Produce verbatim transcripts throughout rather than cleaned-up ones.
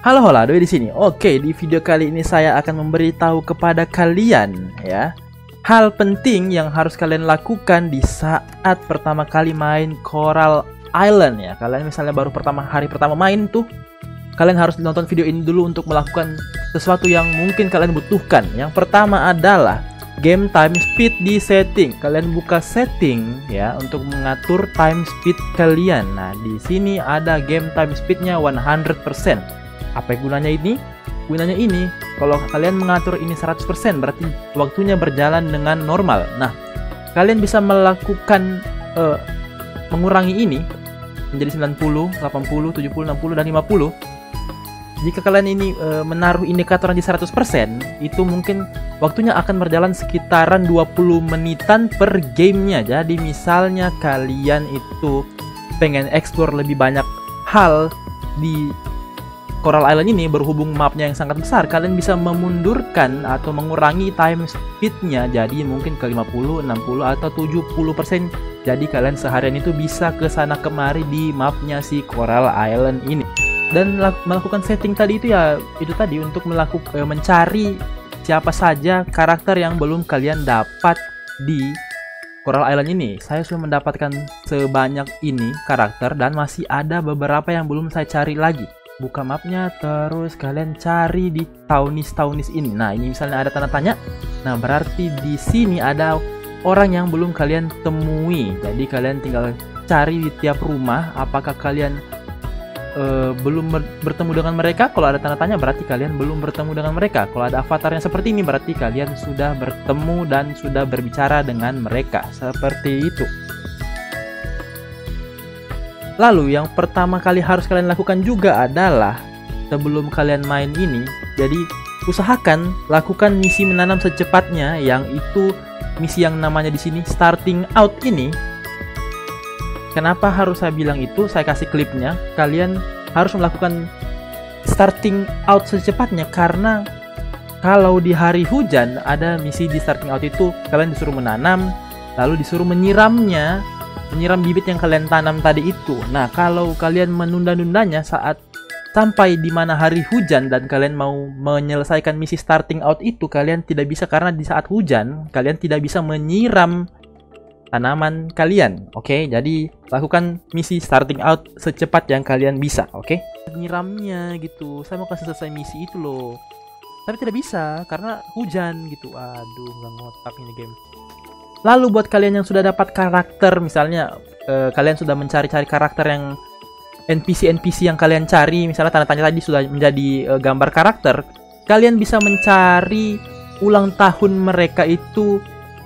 Halo hola, Doi di sini. Oke, di video kali ini saya akan memberitahu kepada kalian ya hal penting yang harus kalian lakukan di saat pertama kali main Coral Island ya. Kalian misalnya baru pertama hari pertama main tuh, kalian harus nonton video ini dulu untuk melakukan sesuatu yang mungkin kalian butuhkan. Yang pertama adalah game time speed di setting. Kalian buka setting ya untuk mengatur time speed kalian. Nah, di sini ada game time speednya seratus persen. Apa gunanya ini? Gunanya ini, kalau kalian mengatur ini seratus persen berarti waktunya berjalan dengan normal. Nah, kalian bisa melakukan uh, mengurangi ini menjadi sembilan puluh, delapan puluh, tujuh puluh, enam puluh, dan lima puluh. Jika kalian ini uh, menaruh indikatornya di seratus persen, itu mungkin waktunya akan berjalan sekitaran dua puluh menitan per gamenya. Jadi misalnya kalian itu pengen explore lebih banyak hal di Coral Island ini berhubung mapnya yang sangat besar, kalian bisa memundurkan atau mengurangi time speednya jadi mungkin ke lima puluh, enam puluh, atau tujuh puluh persen. Jadi kalian seharian itu bisa ke sana kemari di mapnya si Coral Island ini. Dan melakukan setting tadi itu ya itu tadi untuk melakukan mencari siapa saja karakter yang belum kalian dapat di Coral Island ini. Saya sudah mendapatkan sebanyak ini karakter dan masih ada beberapa yang belum saya cari lagi. Buka mapnya, terus kalian cari di townies-townies ini. Nah, ini misalnya ada tanda tanya. Nah, berarti di sini ada orang yang belum kalian temui. Jadi kalian tinggal cari di tiap rumah. Apakah kalian uh, belum ber bertemu dengan mereka? Kalau ada tanda tanya, berarti kalian belum bertemu dengan mereka. Kalau ada avatarnya seperti ini, berarti kalian sudah bertemu dan sudah berbicara dengan mereka. Seperti itu. Lalu yang pertama kali harus kalian lakukan juga adalah sebelum kalian main ini, jadi usahakan lakukan misi menanam secepatnya, yang itu misi yang namanya di sini starting out ini. Kenapa harus saya bilang itu? Saya kasih klipnya. Kalian harus melakukan starting out secepatnya karena kalau di hari hujan ada misi di starting out itu kalian disuruh menanam, lalu disuruh menyiramnya. Menyiram bibit yang kalian tanam tadi itu. Nah, kalau kalian menunda-nundanya saat sampai di mana hari hujan dan kalian mau menyelesaikan misi starting out itu, kalian tidak bisa karena di saat hujan kalian tidak bisa menyiram tanaman kalian. Oke, jadi lakukan misi starting out secepat yang kalian bisa. Oke, menyiramnya gitu. Saya mau kasih selesai misi itu loh, tapi tidak bisa karena hujan gitu. Aduh, nggak ngotak ini game. Lalu buat kalian yang sudah dapat karakter, misalnya eh, kalian sudah mencari-cari karakter yang N P C N P C yang kalian cari, misalnya tanda tanya tadi sudah menjadi eh, gambar karakter, kalian bisa mencari ulang tahun mereka itu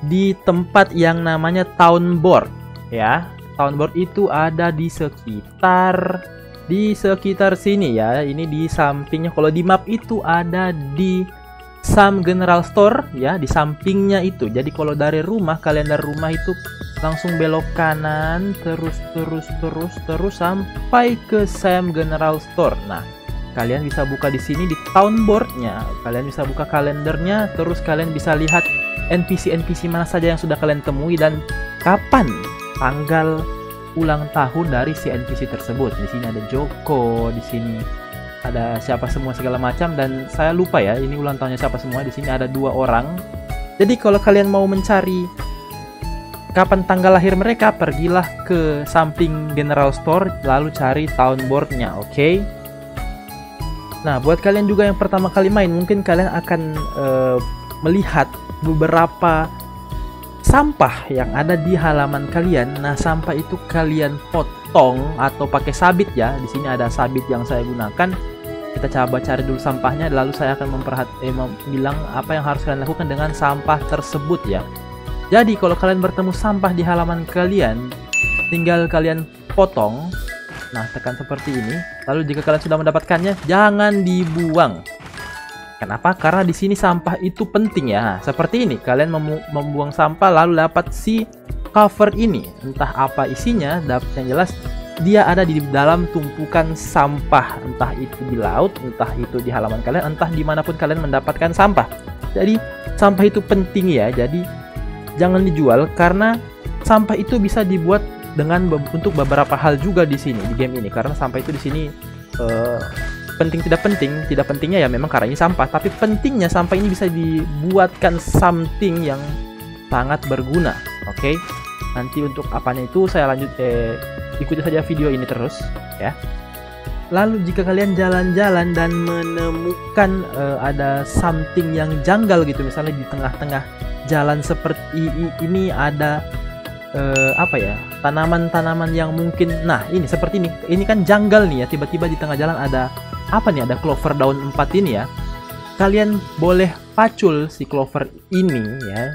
di tempat yang namanya Town Board ya. Town Board itu ada di sekitar di sekitar sini ya. Ini di sampingnya. Kalau di map itu ada di Sam General Store ya, di sampingnya itu. Jadi kalau dari rumah, kalian dari rumah itu langsung belok kanan terus terus terus terus sampai ke Sam General Store. Nah, kalian bisa buka di sini di Town Board-nya. Kalian bisa buka kalendernya, terus kalian bisa lihat N P C N P C mana saja yang sudah kalian temui dan kapan tanggal ulang tahun dari si N P C tersebut. Di sini ada Joko, di sini ada siapa semua segala macam, dan saya lupa ya ini ulang tahunnya siapa semua. Di sini ada dua orang. Jadi kalau kalian mau mencari kapan tanggal lahir mereka, pergilah ke samping General Store lalu cari Town Board-nya. Oke. Okay? Nah, buat kalian juga yang pertama kali main, mungkin kalian akan uh, melihat beberapa sampah yang ada di halaman kalian. Nah, sampah itu kalian potong atau pakai sabit ya. Di sini ada sabit yang saya gunakan. Kita coba cari dulu sampahnya, lalu saya akan memperhati, eh, bilang apa yang harus kalian lakukan dengan sampah tersebut ya. Jadi kalau kalian bertemu sampah di halaman kalian, tinggal kalian potong. Nah, tekan seperti ini. Lalu jika kalian sudah mendapatkannya, jangan dibuang. Kenapa? Karena di sini sampah itu penting ya. Nah, seperti ini, kalian mem membuang sampah lalu dapat si cover ini. Entah apa isinya, dapat yang jelas dia ada di dalam tumpukan sampah, entah itu di laut, entah itu di halaman kalian, entah dimanapun kalian mendapatkan sampah. Jadi sampah itu penting ya, jadi jangan dijual karena sampah itu bisa dibuat dengan be untuk beberapa hal juga di sini di game ini, karena sampah itu di sini uh, penting tidak penting, tidak pentingnya ya memang karena ini sampah, tapi pentingnya sampah ini bisa dibuatkan something yang sangat berguna. Oke, okay? Nanti untuk apanya itu saya lanjut, eh, ikuti saja video ini terus ya. Lalu jika kalian jalan-jalan dan menemukan uh, ada something yang janggal gitu, misalnya di tengah-tengah jalan seperti ini ada uh, apa ya, tanaman-tanaman yang mungkin, nah ini seperti ini, ini kan janggal nih ya, tiba-tiba di tengah jalan ada apa nih, ada clover daun empat ini ya. Kalian boleh pacul si clover ini ya,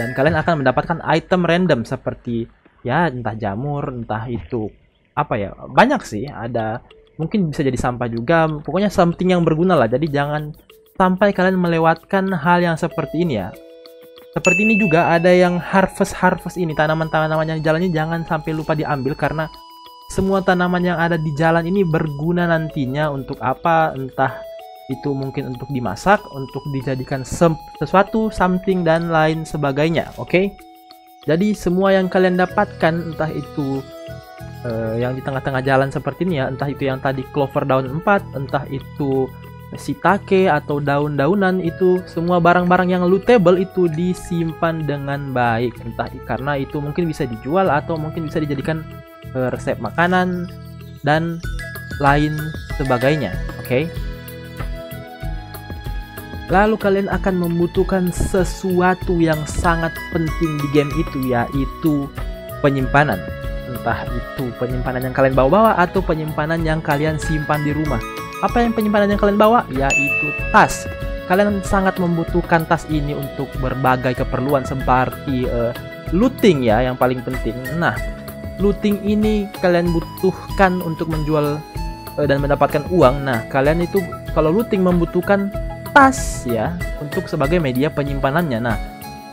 dan kalian akan mendapatkan item random seperti ya entah jamur, entah itu apa ya, banyak sih, ada mungkin bisa jadi sampah juga, pokoknya something yang berguna lah. Jadi jangan sampai kalian melewatkan hal yang seperti ini ya. Seperti ini juga ada yang harvest-harvest ini, tanaman-tanaman yang jalannya jangan sampai lupa diambil, karena semua tanaman yang ada di jalan ini berguna nantinya untuk apa, entah itu mungkin untuk dimasak, untuk dijadikan sesuatu, something, dan lain sebagainya. Oke, okay? Jadi semua yang kalian dapatkan, entah itu Uh, yang di tengah-tengah jalan seperti ini ya, entah itu yang tadi clover daun empat, entah itu shiitake atau daun-daunan, itu semua barang-barang yang lootable itu disimpan dengan baik, entah karena itu mungkin bisa dijual atau mungkin bisa dijadikan uh, resep makanan dan lain sebagainya. Oke, okay? Lalu kalian akan membutuhkan sesuatu yang sangat penting di game itu, yaitu penyimpanan. Entah itu penyimpanan yang kalian bawa-bawa atau penyimpanan yang kalian simpan di rumah. Apa yang penyimpanan yang kalian bawa? Yaitu tas. Kalian sangat membutuhkan tas ini untuk berbagai keperluan seperti uh, looting ya, yang paling penting. Nah, looting ini kalian butuhkan untuk menjual uh, dan mendapatkan uang. Nah, kalian itu kalau looting membutuhkan tas ya, untuk sebagai media penyimpanannya. Nah,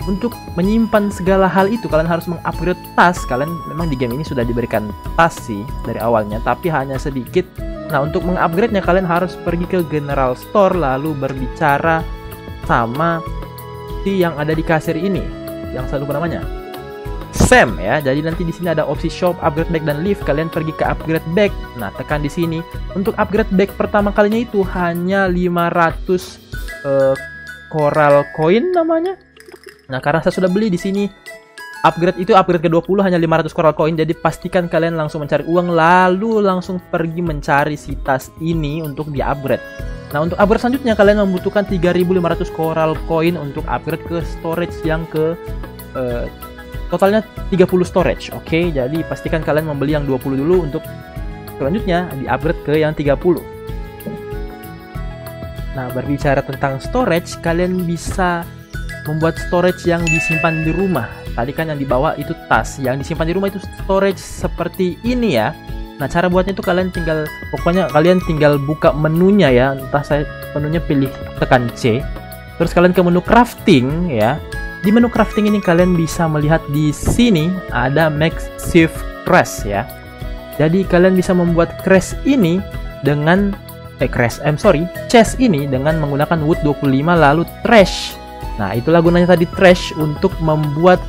untuk menyimpan segala hal itu kalian harus mengupgrade tas. Kalian memang di game ini sudah diberikan tas sih dari awalnya, tapi hanya sedikit. Nah, untuk mengupgrade-nya kalian harus pergi ke General Store lalu berbicara sama si yang ada di kasir ini, yang satu namanya Sam ya. Jadi nanti di sini ada opsi shop, upgrade bag, dan lift. Kalian pergi ke upgrade bag. Nah, tekan di sini. Untuk upgrade bag pertama kalinya itu hanya lima ratus uh, Coral Coin namanya. Nah, karena saya sudah beli di sini upgrade itu upgrade ke dua puluh hanya lima ratus Coral Coin, jadi pastikan kalian langsung mencari uang lalu langsung pergi mencari si tas ini untuk di-upgrade. Nah, untuk upgrade selanjutnya kalian membutuhkan tiga ribu lima ratus Coral Coin untuk upgrade ke storage yang ke eh, totalnya tiga puluh storage. Oke, okay? Jadi pastikan kalian membeli yang dua puluh dulu untuk selanjutnya di-upgrade ke yang tiga puluh. Nah, berbicara tentang storage, kalian bisa membuat storage yang disimpan di rumah. Tadi kan yang dibawa itu tas, yang disimpan di rumah itu storage seperti ini ya. Nah, cara buatnya itu kalian tinggal, pokoknya kalian tinggal buka menunya ya. Entah saya menunya pilih tekan C. Terus kalian ke menu crafting ya. Di menu crafting ini kalian bisa melihat di sini ada Makeshift Chest ya. Jadi kalian bisa membuat chest ini dengan eh chest, I'm sorry, chest ini dengan menggunakan wood dua puluh lima lalu trash. Nah, itulah gunanya tadi trash untuk membuat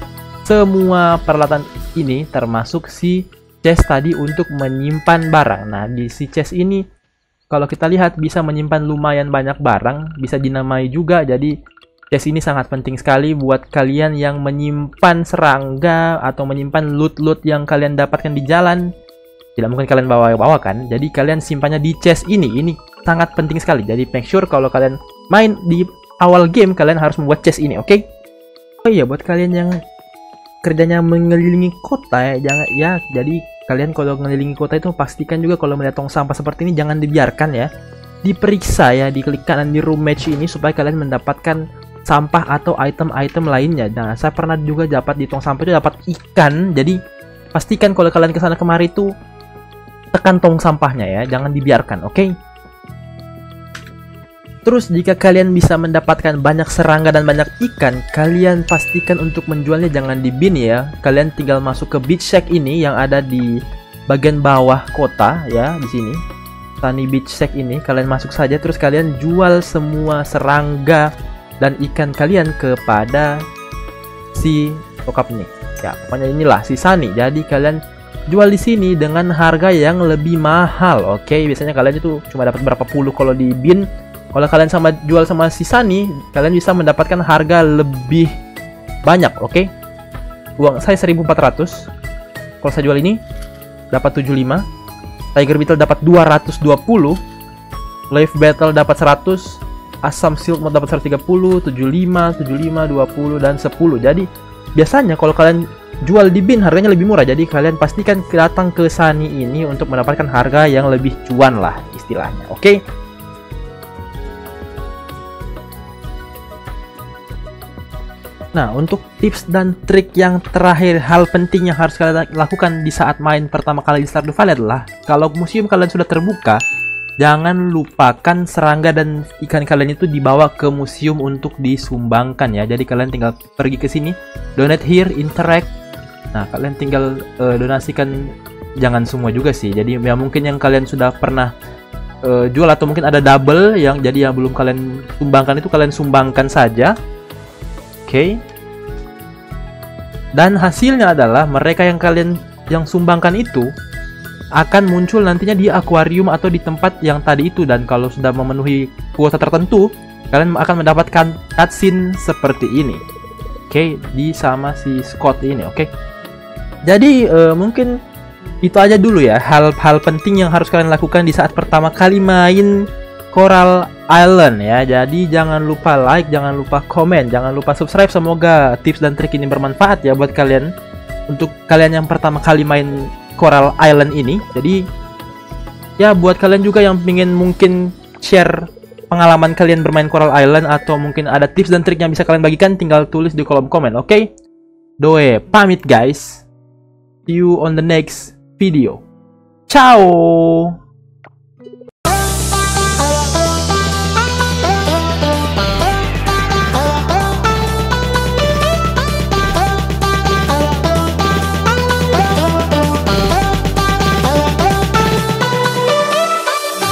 semua peralatan ini, termasuk si chest tadi untuk menyimpan barang. Nah, di si chest ini kalau kita lihat bisa menyimpan lumayan banyak barang, bisa dinamai juga. Jadi chest ini sangat penting sekali buat kalian yang menyimpan serangga atau menyimpan loot-loot yang kalian dapatkan di jalan. Tidak mungkin kalian bawa-bawa kan? Jadi kalian simpannya di chest ini. Ini sangat penting sekali. Jadi make sure kalau kalian main di awal game kalian harus membuat chest ini, oke? Okay? Oh iya, buat kalian yang kerjanya mengelilingi kota ya, jangan ya. Jadi kalian kalau mengelilingi kota itu pastikan juga kalau melihat tong sampah seperti ini jangan dibiarkan ya. Diperiksa ya, diklik kanan di room match ini supaya kalian mendapatkan sampah atau item-item lainnya. Nah, saya pernah juga dapat di tong sampah itu dapat ikan. Jadi pastikan kalau kalian kesana kemari itu tekan tong sampahnya ya, jangan dibiarkan, oke? Okay? Terus jika kalian bisa mendapatkan banyak serangga dan banyak ikan, kalian pastikan untuk menjualnya jangan di bin ya. Kalian tinggal masuk ke beach shack ini yang ada di bagian bawah kota ya, di sini. Tani beach shack ini kalian masuk saja, terus kalian jual semua serangga dan ikan kalian kepada si lokapnya. Ya, pokoknya inilah si Sani. Jadi kalian jual di sini dengan harga yang lebih mahal. Oke, biasanya kalian itu cuma dapat berapa puluh kalau di bin. Kalau kalian sama jual sama si Sunny, kalian bisa mendapatkan harga lebih banyak, oke? Okay? Uang saya seribu empat ratus. Kalau saya jual ini dapat tujuh puluh lima. Tiger Beetle dapat dua ratus dua puluh. Live Battle dapat seratus. Asam Silk Mode dapat seratus tiga puluh, tujuh puluh lima, tujuh puluh lima, dua puluh dan sepuluh. Jadi, biasanya kalau kalian jual di bin harganya lebih murah. Jadi, kalian pastikan datang ke Sunny ini untuk mendapatkan harga yang lebih cuan lah istilahnya, oke? Okay? Nah, untuk tips dan trik yang terakhir, hal penting yang harus kalian lakukan di saat main pertama kali di Stardew Valley adalah kalau museum kalian sudah terbuka, jangan lupakan serangga dan ikan kalian itu dibawa ke museum untuk disumbangkan ya. Jadi kalian tinggal pergi ke sini, donate here, interact. Nah, kalian tinggal uh, donasikan, jangan semua juga sih. Jadi ya mungkin yang kalian sudah pernah uh, jual atau mungkin ada double yang jadi yang belum kalian sumbangkan itu kalian sumbangkan saja. Oke, dan hasilnya adalah mereka yang kalian yang sumbangkan itu akan muncul nantinya di akuarium atau di tempat yang tadi itu, dan kalau sudah memenuhi kuota tertentu kalian akan mendapatkan cutscene seperti ini. Oke, di sama si Scott ini. Oke, jadi uh, mungkin itu aja dulu ya hal-hal penting yang harus kalian lakukan di saat pertama kali main Coral Island ya. Jadi jangan lupa like, jangan lupa komen, jangan lupa subscribe. Semoga tips dan trik ini bermanfaat ya buat kalian, untuk kalian yang pertama kali main Coral Island ini. Jadi ya buat kalian juga yang ingin mungkin share pengalaman kalian bermain Coral Island, atau mungkin ada tips dan trik yang bisa kalian bagikan, tinggal tulis di kolom komen. Oke, okay? Doe pamit guys, see you on the next video. Ciao.